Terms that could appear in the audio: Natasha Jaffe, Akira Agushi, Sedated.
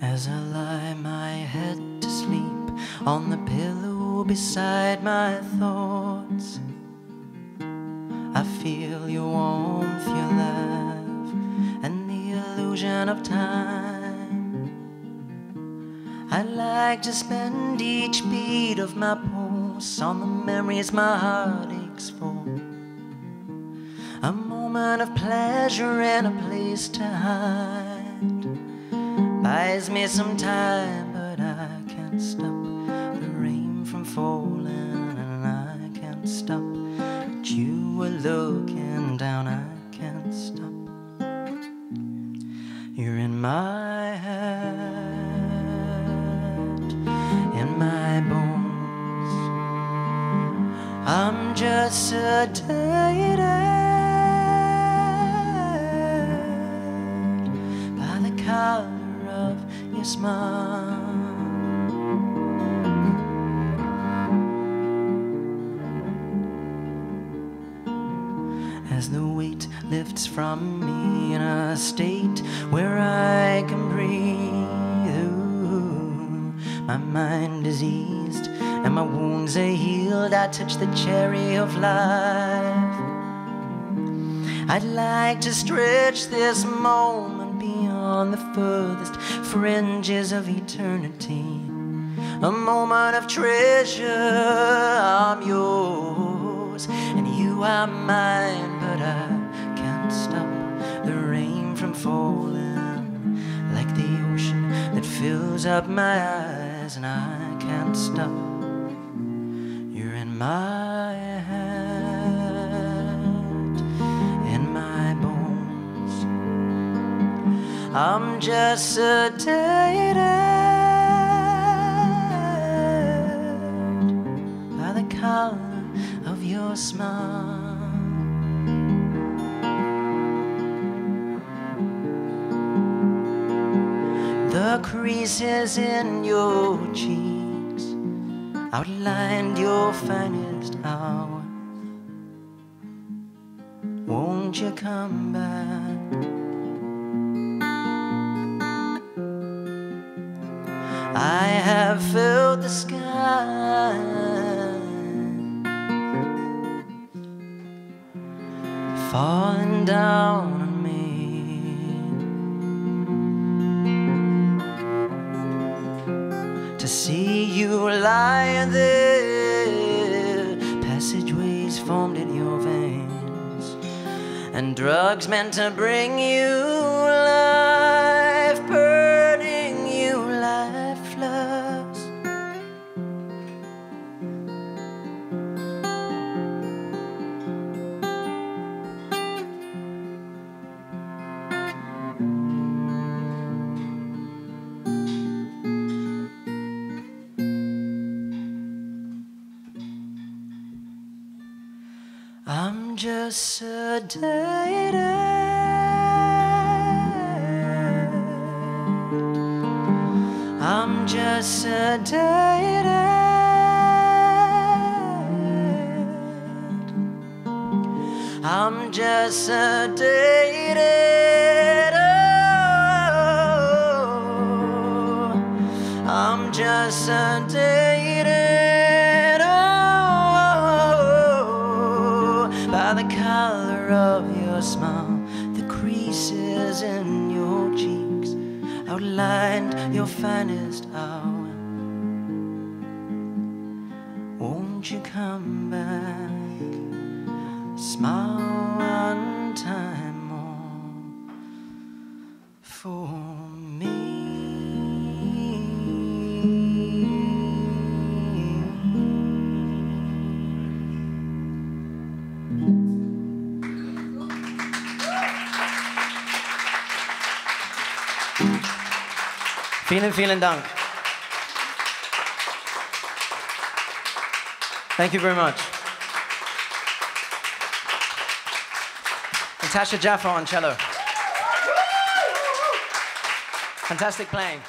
As I lie my head to sleep on the pillow beside my thoughts, I feel your warmth, your love, and the illusion of time. I'd like to spend each beat of my pulse on the memories my heart aches for, a moment of pleasure and a place to hide. Buys me some time, but I can't stop the rain from falling, and I can't stop that you were looking down. I can't stop. You're in my head, in my bones. I'm just sedated by the color of your smile. As the weight lifts from me in a state where I can breathe, ooh, my mind is eased and my wounds are healed. I touch the cherry of life. I'd like to stretch this moment on the furthest fringes of eternity, a moment of treasure. I'm yours and you are mine, but I can't stop the rain from falling, like the ocean that fills up my eyes, and I can't stop. You're in my head, in my bones. I'm just sedated by the color of your smile. The creases in your cheeks outlined your finest hour. Won't you come back? I have filled the sky, falling down on me, to see you lying there, passageways formed in your veins, and drugs meant to bring you life, burning you life. I'm just sedated. I'm just sedated. I'm just sedated. Oh, I'm just sedated. By the color of your smile, the creases in your cheeks outlined your finest hour. Won't you come back? Smile one time more for me. Vielen, vielen Dank. Thank you very much. Natasha Jaffe on cello. Fantastic playing.